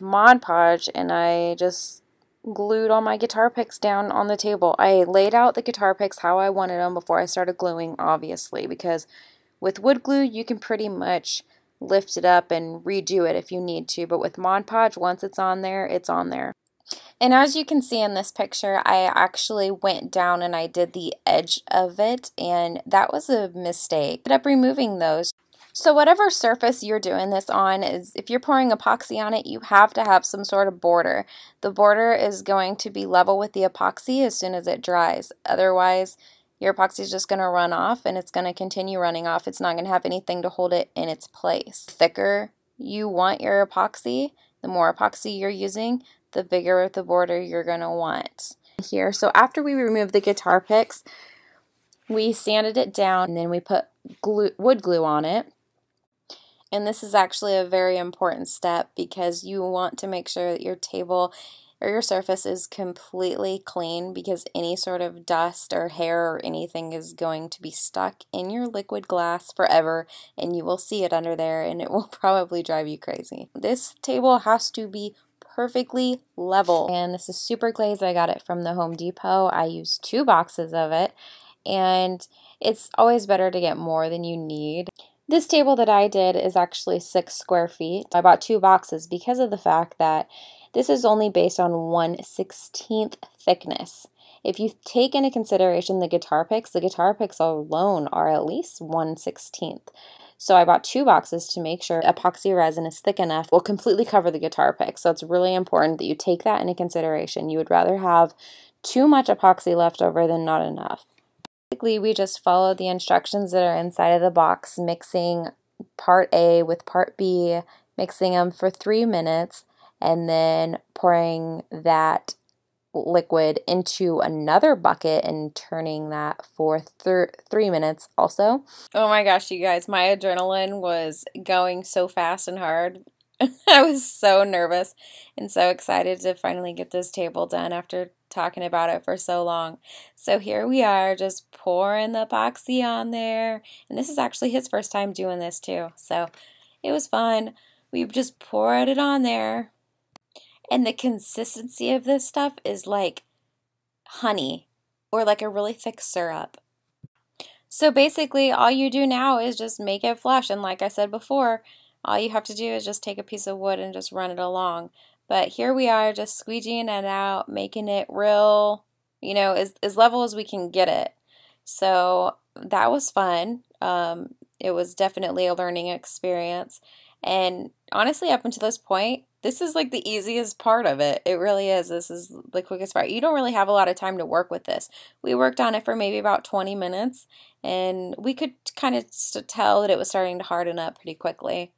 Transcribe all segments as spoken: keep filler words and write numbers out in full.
used Mod Podge and I just glued all my guitar picks down on the table. I laid out the guitar picks how I wanted them before I started gluing, obviously, because with wood glue you can pretty much lift it up and redo it if you need to, but with Mod Podge, once it's on there, it's on there. And as you can see in this picture, I actually went down and I did the edge of it, and that was a mistake. I ended up removing those. So whatever surface you're doing this on, is if you're pouring epoxy on it, you have to have some sort of border. The border is going to be level with the epoxy as soon as it dries. Otherwise, your epoxy is just going to run off, and it's going to continue running off. It's not going to have anything to hold it in its place. The thicker you want your epoxy, the more epoxy you're using, the bigger of the border you're going to want. Here, so after we removed the guitar picks, we sanded it down, and then we put glue, wood glue on it. And this is actually a very important step because you want to make sure that your table or your surface is completely clean, because any sort of dust or hair or anything is going to be stuck in your liquid glass forever, and you will see it under there and it will probably drive you crazy. This table has to be perfectly level. And this is Super Glaze. I got it from the Home Depot. I used two boxes of it, and it's always better to get more than you need. This table that I did is actually six square feet. I bought two boxes because of the fact that this is only based on one sixteenth thickness. If you take into consideration the guitar picks, the guitar picks alone are at least one sixteenth. So I bought two boxes to make sure epoxy resin is thick enough. It will completely cover the guitar picks. So it's really important that you take that into consideration. You would rather have too much epoxy left over than not enough. Basically, we just follow the instructions that are inside of the box, mixing part A with part B, mixing them for three minutes, and then pouring that liquid into another bucket and turning that for th three minutes also. Oh my gosh, you guys, my adrenaline was going so fast and hard. I was so nervous and so excited to finally get this table done after talking about it for so long. So here we are, just pouring the epoxy on there, and this is actually his first time doing this too, so it was fun. We just poured it on there, and the consistency of this stuff is like honey or like a really thick syrup. So basically all you do now is just make it flush, and like I said before, all you have to do is just take a piece of wood and just run it along. But here we are, just squeegeeing it out, making it real, you know, as, as level as we can get it. So that was fun. Um, it was definitely a learning experience. And honestly, up until this point, this is like the easiest part of it. It really is. This is the quickest part. You don't really have a lot of time to work with this. We worked on it for maybe about twenty minutes, and we could kind of tell that it was starting to harden up pretty quickly.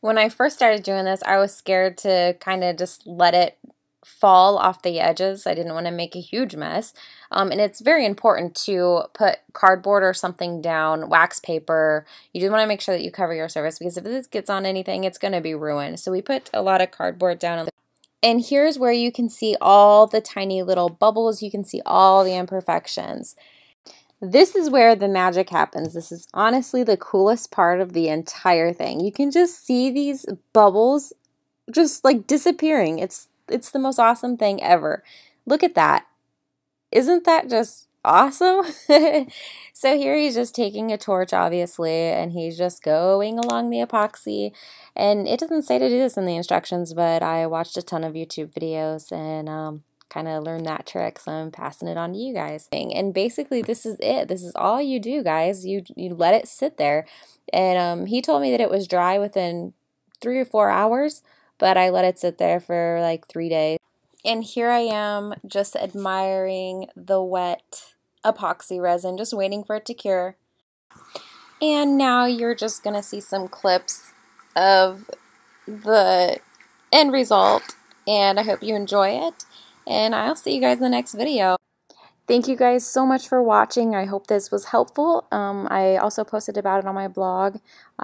When I first started doing this, I was scared to kind of just let it fall off the edges. I didn't want to make a huge mess. Um, and it's very important to put cardboard or something down, wax paper. You just want to make sure that you cover your surface, because if this gets on anything, it's going to be ruined. So we put a lot of cardboard down on the. And here's where you can see all the tiny little bubbles. You can see all the imperfections. This is where the magic happens. This is honestly the coolest part of the entire thing. You can just see these bubbles just like disappearing. It's it's the most awesome thing ever. Look at that. Isn't that just awesome? So here he's just taking a torch, obviously, and he's just going along the epoxy. And it doesn't say to do this in the instructions, but I watched a ton of YouTube videos and um kind of learned that trick, so I'm passing it on to you guys. And basically this is it. This is all you do, guys. You you let it sit there. And um, he told me that it was dry within three or four hours, but I let it sit there for like three days. And here I am just admiring the wet epoxy resin, just waiting for it to cure. And now you're just gonna see some clips of the end result, and I hope you enjoy it. And I'll see you guys in the next video. Thank you guys so much for watching. I hope this was helpful. Um, I also posted about it on my blog. I